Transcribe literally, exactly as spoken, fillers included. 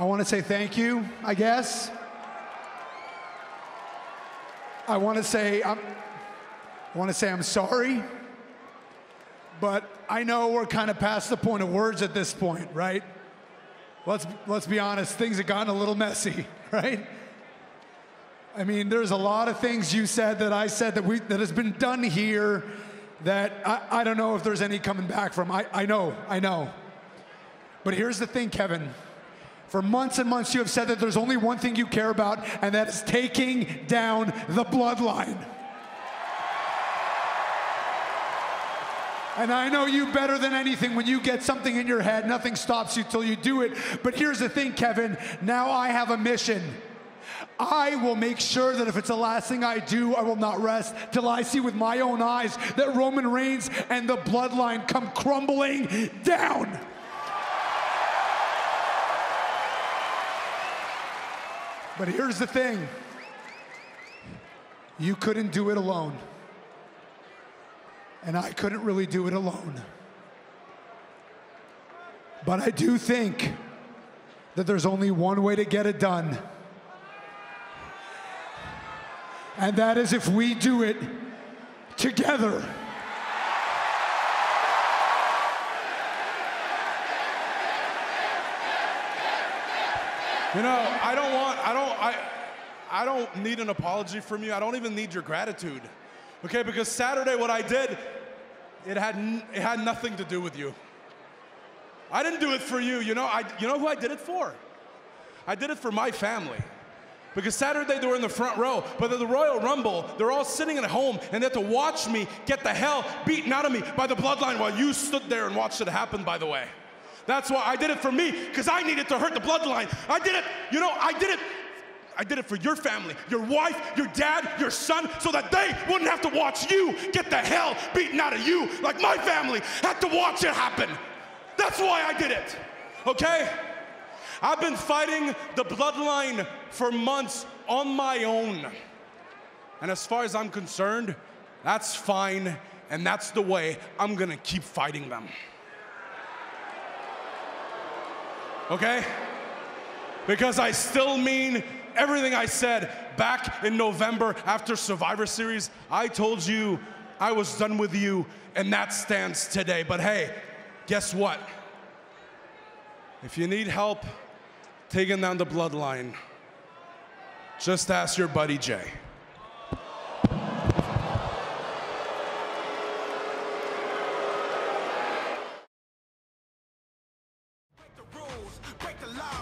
I want to say thank you, I guess. I want to say I'm, I want to say I'm sorry, but I know we're kind of past the point of words at this point, right? Let's, let's be honest, things have gotten a little messy, right? I mean, there's a lot of things you said that I said that we that has been done here that I, I don't know if there's any coming back from. I, I know, I know. But here's the thing, Kevin. For months and months, you have said that there's only one thing you care about, and that is taking down the bloodline. And I know you better than anything. When you get something in your head, nothing stops you till you do it. But here's the thing, Kevin. Now I have a mission. I will make sure that if it's the last thing I do, I will not rest till I see with my own eyes that Roman Reigns and the bloodline come crumbling down. But here's the thing, you couldn't do it alone. And I couldn't really do it alone. But I do think that there's only one way to get it done. And that is if we do it together. You know, I don't want, I don't, I, I don't need an apology from you. I don't even need your gratitude, okay? Because Saturday, what I did, it had, it had nothing to do with you. I didn't do it for you, you know? I, you know who I did it for? I did it for my family. Because Saturday, they were in the front row, but at the Royal Rumble, they're all sitting at home, and they had to watch me get the hell beaten out of me by the bloodline while you stood there and watched it happen, by the way. That's why I did it for me, because I needed to hurt the bloodline. I did it, you know, I did it. I did it for your family, your wife, your dad, your son, so that they wouldn't have to watch you get the hell beaten out of you like my family had to watch it happen. That's why I did it, okay? I've been fighting the bloodline for months on my own. And as far as I'm concerned, that's fine, and that's the way I'm gonna keep fighting them. Okay? Because I still mean everything I said back in November after Survivor Series. I told you I was done with you, and that stands today. But hey, guess what? If you need help taking down the bloodline, just ask your buddy Jay. Break the rules, break the law.